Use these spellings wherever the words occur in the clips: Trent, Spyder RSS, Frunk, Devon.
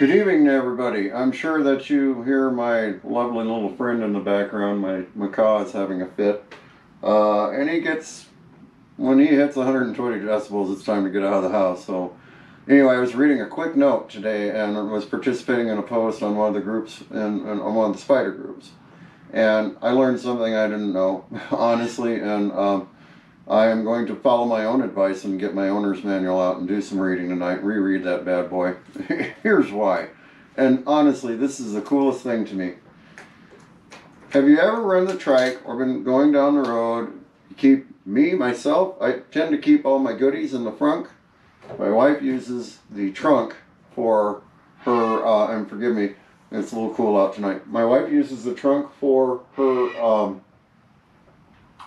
Good evening to everybody. I'm sure that you hear my lovely little friend in the background. My macaw is having a fit. And when he hits 120 decibels, it's time to get out of the house. So anyway, I was reading a quick note today and was participating in a post on one of the groups, on one of the Spyder groups. And I learned something I didn't know, honestly, and I am going to follow my own advice and get my owner's manual out and do some reading tonight, reread that bad boy. Here's why. And honestly, this is the coolest thing to me. Have you ever run the trike or been going down the road? I tend to keep all my goodies in the frunk. My wife uses the trunk for her, and forgive me, it's a little cool out tonight. My wife uses the trunk for her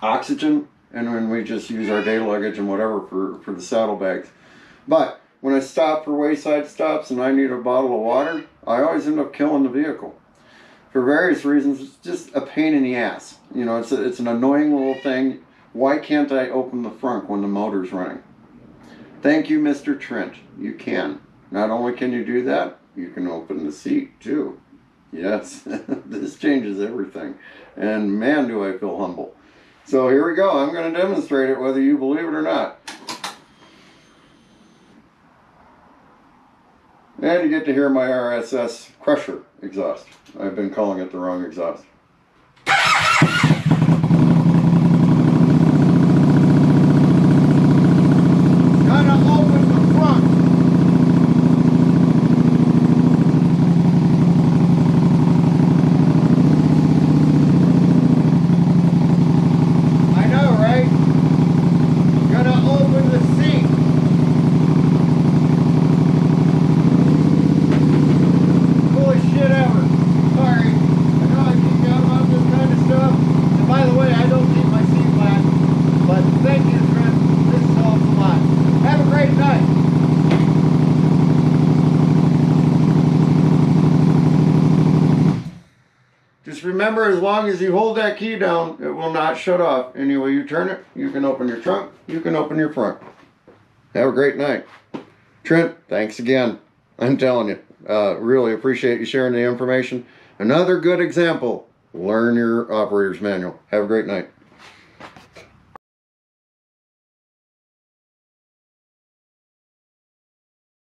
oxygen. And when we just use our day luggage and whatever for the saddlebags. But when I stop for wayside stops and I need a bottle of water, I always end up killing the vehicle. For various reasons, it's just a pain in the ass. You know, it's an annoying little thing. Why can't I open the frunk when the motor's running? Thank you, Mr. Trent. You can. Not only can you do that, you can open the seat too. Yes, this changes everything. And man, do I feel humble. So here we go. I'm going to demonstrate it whether you believe it or not. And you get to hear my RSS crusher exhaust. I've been calling it the wrong exhaust. Remember, as long as you hold that key down, it will not shut off. Any way you turn it, you can open your trunk, you can open your front. Have a great night. Trent, thanks again. I'm telling you, really appreciate you sharing the information. Another good example, learn your operator's manual. Have a great night.